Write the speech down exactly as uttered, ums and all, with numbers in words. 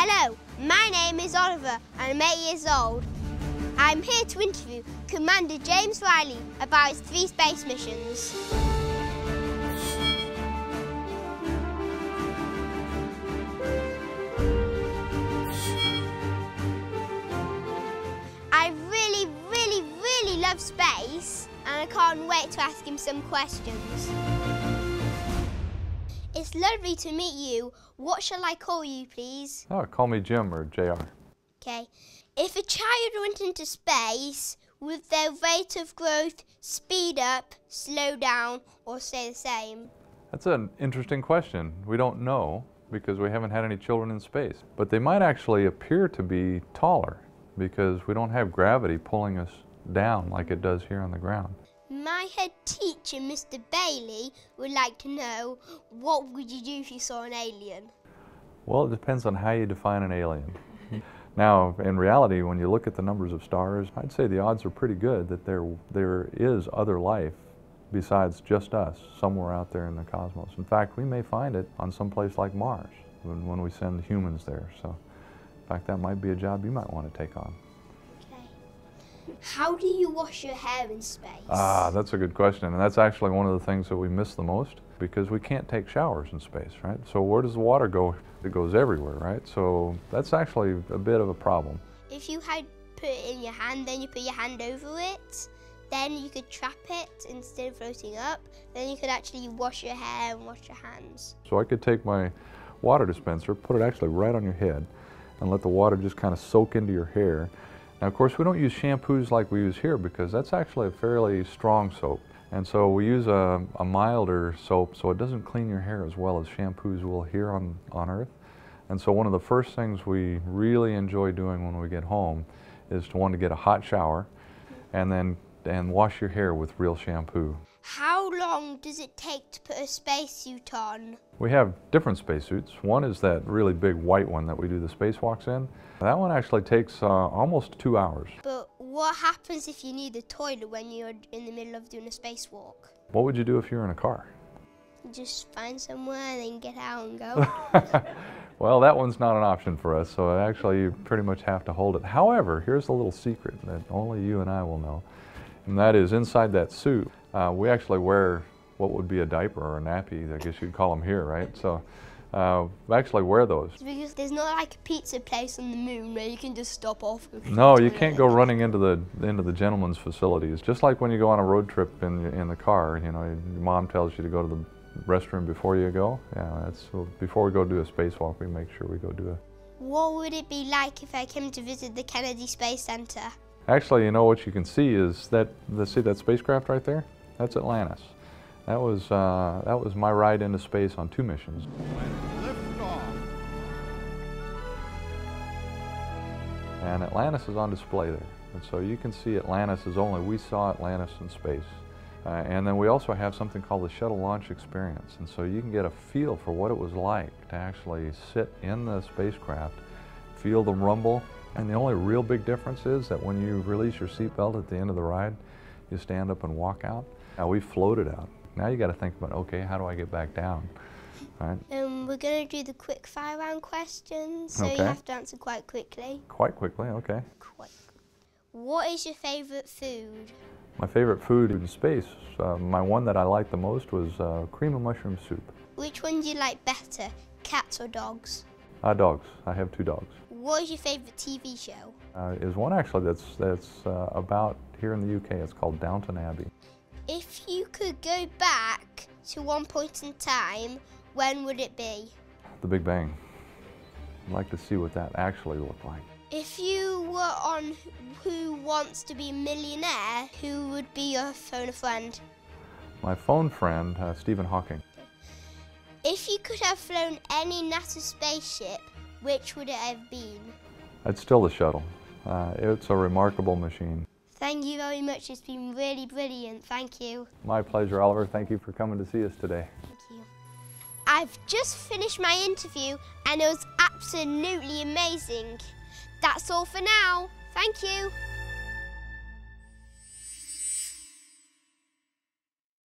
Hello, my name is Oliver and I'm eight years old. I'm here to interview Commander James Reilly about his three space missions. I really, really, really love space and I can't wait to ask him some questions. It's lovely to meet you. What shall I call you, please? Oh, call me Jim or J R. Okay. If a child went into space, would their rate of growth speed up, slow down, or stay the same? That's an interesting question. We don't know because we haven't had any children in space. But they might actually appear to be taller because we don't have gravity pulling us down like it does here on the ground. My head teacher, Mister Bailey, would like to know, what would you do if you saw an alien? Well, it depends on how you define an alien. Now, in reality, when you look at the numbers of stars, I'd say the odds are pretty good that there, there is other life besides just us somewhere out there in the cosmos. In fact, we may find it on some place like Mars when, when we send humans there. So, in fact, that might be a job you might want to take on. How do you wash your hair in space? Ah, that's a good question, and that's actually one of the things that we miss the most because we can't take showers in space, right? So where does the water go? It goes everywhere, right? So that's actually a bit of a problem. If you had put it in your hand, then you put your hand over it, then you could trap it instead of floating up, then you could actually wash your hair and wash your hands. So I could take my water dispenser, put it actually right on your head, and let the water just kind of soak into your hair. Now, of course, we don't use shampoos like we use here because that's actually a fairly strong soap. And so we use a, a milder soap so it doesn't clean your hair as well as shampoos will here on, on Earth. And so one of the first things we really enjoy doing when we get home is to want to get a hot shower and then and wash your hair with real shampoo. How long does it take to put a spacesuit on? We have different spacesuits. One is that really big white one that we do the spacewalks in. That one actually takes uh, almost two hours. But what happens if you need the toilet when you're in the middle of doing a spacewalk? What would you do if you were in a car? Just find somewhere and then get out and go. Well, that one's not an option for us, so actually you pretty much have to hold it. However, here's a little secret that only you and I will know, and that is inside that suit, uh, we actually wear what would be a diaper or a nappy, I guess you'd call them here, right? So uh, we actually wear those. Because there's not like a pizza place on the moon where you can just stop off. No, you can't go running into the into the gentleman's facilities. Just like when you go on a road trip in, in the car, you know, your mom tells you to go to the restroom before you go. Yeah, that's before we go do a spacewalk, we make sure we go do a... What would it be like if I came to visit the Kennedy Space Center? Actually, you know what you can see is that the see that spacecraft right there? That's Atlantis. That was uh, that was my ride into space on two missions. And Atlantis is on display there, and so you can see Atlantis as only we saw Atlantis in space. Uh, and then we also have something called the Shuttle Launch Experience, and so you can get a feel for what it was like to actually sit in the spacecraft, feel the rumble, and the only real big difference is that when you release your seatbelt at the end of the ride, you stand up and walk out. Now we floated out. Now you got to think about, okay, how do I get back down? All right. Um, we're going to do the quick fire round questions, so okay. You have to answer quite quickly. Quite quickly, okay. Quite. What is your favorite food? My favorite food in space, uh, my one that I liked the most was uh, cream and mushroom soup. Which one do you like better, cats or dogs? Uh, dogs. I have two dogs. What is your favorite T V show? Uh, is one actually that's that's uh, about here in the U K. It's called Downton Abbey. If you could go back to one point in time, when would it be? The Big Bang. I'd like to see what that actually looked like. If you were on Who Wants to Be a Millionaire, who would be your phone friend? My phone friend, uh, Stephen Hawking. If you could have flown any NASA spaceship, which would it have been? It's still the shuttle. Uh, it's a remarkable machine. Thank you very much. It's been really brilliant. Thank you. My pleasure, Oliver. Thank you for coming to see us today. Thank you. I've just finished my interview and it was absolutely amazing. That's all for now. Thank you.